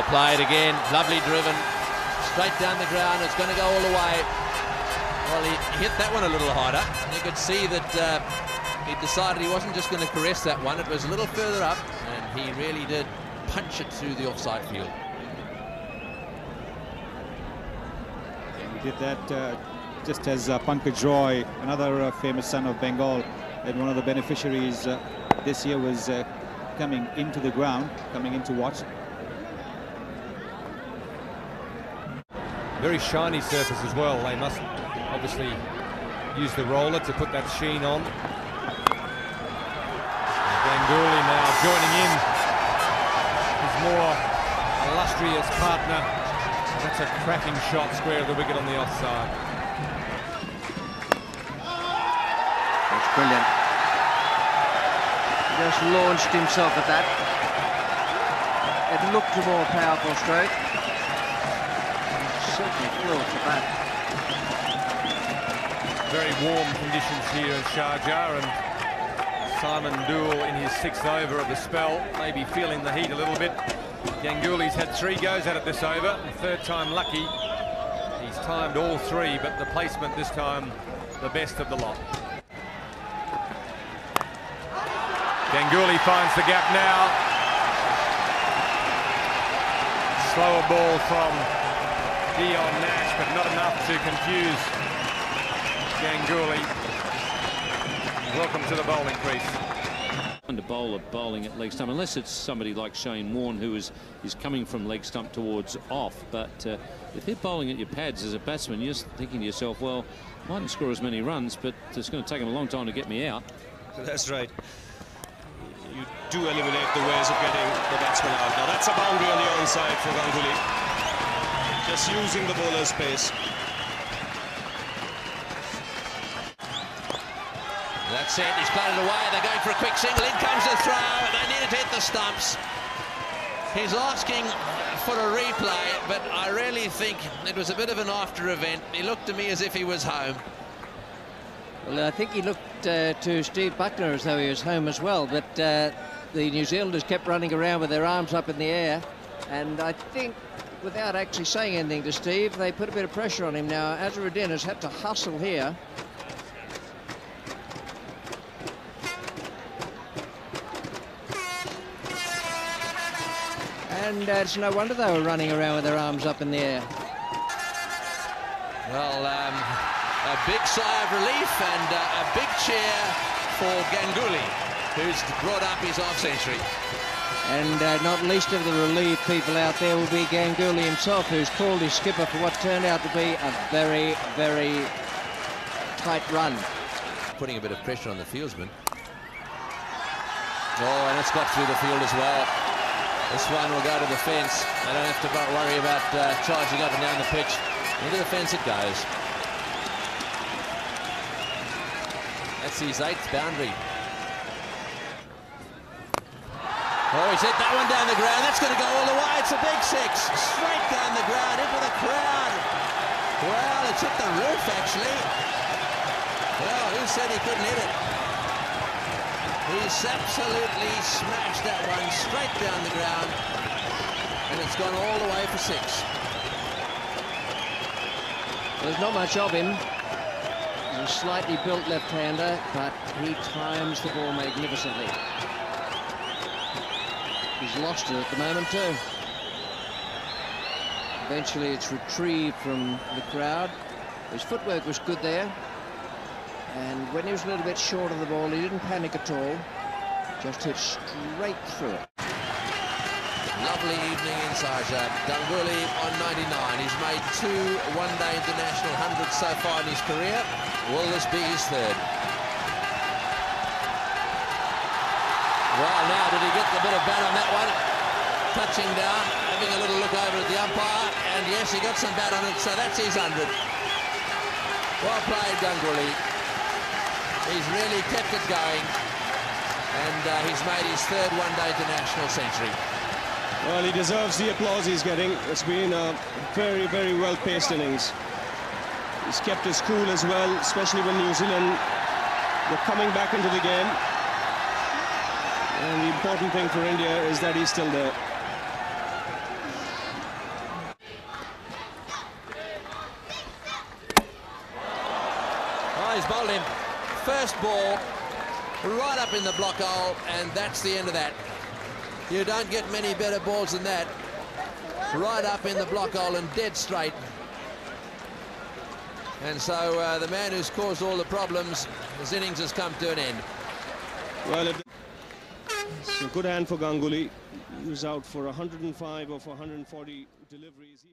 Applied again, lovely driven, straight down the ground, it's going to go all the way. Well, he hit that one a little harder. You could see that he decided he wasn't just going to caress that one, it was a little further up, and he really did punch it through the offside field. And he did that just as Pankaj Roy, another famous son of Bengal, and one of the beneficiaries this year, was coming into the ground, coming into watch. Very shiny surface as well. They must obviously use the roller to put that sheen on. Ganguly now joining in his more illustrious partner. That's a cracking shot square of the wicket on the offside. That's brilliant. Just launched himself at that. It looked a more powerful stroke. Very warm conditions here in Sharjah, and Simon Doole in his 6th over of the spell, maybe feeling the heat a little bit. Ganguly's had 3 goes at it this over, the 3rd time lucky. He's timed all 3, but the placement this time, the best of the lot. Ganguly finds the gap now. Slower ball from Dion Nash, but not enough to confuse Ganguly. Welcome to the bowling crease. And to bowl a bowling at leg stump, unless it's somebody like Shane Warne, who is coming from leg stump towards off. But if you're bowling at your pads as a batsman, you're thinking to yourself, well, I mightn't score as many runs, but it's going to take him a long time to get me out. That's right. You do eliminate the ways of getting the batsman out. Now that's a boundary on the onside for Ganguly. Just using the bowler's space. That's it, he's played it away, they're going for a quick single, in comes the throw, and they need to hit the stumps. He's asking for a replay, but I really think it was a bit of an after event. He looked to me as if he was home. Well, I think he looked to Steve Buckner as though he was home as well, but the New Zealanders kept running around with their arms up in the air, and I think, without actually saying anything to Steve, they put a bit of pressure on him. Now Azharuddin has had to hustle here. And it's no wonder they were running around with their arms up in the air. Well, a big sigh of relief and a big cheer for Ganguly, who's brought up his half-century. And not least of the relieved people out there will be Ganguly himself, who's called his skipper for what turned out to be a very, very tight run. Putting a bit of pressure on the fieldsman. Oh, and it's got through the field as well. This one will go to the fence. They don't have to worry about charging up and down the pitch. Into the fence it goes. That's his 8th boundary. Oh, he's hit that one down the ground. That's going to go all the way. It's a big 6. Straight down the ground, into the crowd. Well, it's hit the roof, actually. Well, who said he couldn't hit it? He's absolutely smashed that one straight down the ground. And it's gone all the way for 6. There's not much of him. He's a slightly built left-hander, but he times the ball magnificently. He's lost it at the moment too. Eventually it's retrieved from the crowd. His footwork was good there, and when he was a little bit short of the ball, he didn't panic at all, just hit straight through it. Lovely evening in Sharjah. Ganguly on 99. He's made 2 one-day international 100s so far in his career. Will this be his 3rd? Well, now, did he get the bit of bat on that one? Touching down, having a little look over at the umpire, and yes, he got some bat on it, so that's his 100. Well played, Ganguly. He's really kept it going, and he's made his 3rd one-day international century. Well, he deserves the applause he's getting. It's been a very, very well-paced innings. He's kept his cool as well, especially when New Zealand were coming back into the game. And the important thing for India is that he's still there. He's bowled him first ball right up in the block hole, and that's the end of that. You don't get many better balls than that. Right up in the block hole and dead straight. And so the man who's caused all the problems, his innings has come to an end. Well, it's a good hand for Ganguly. He was out for 105 or for 140 deliveries.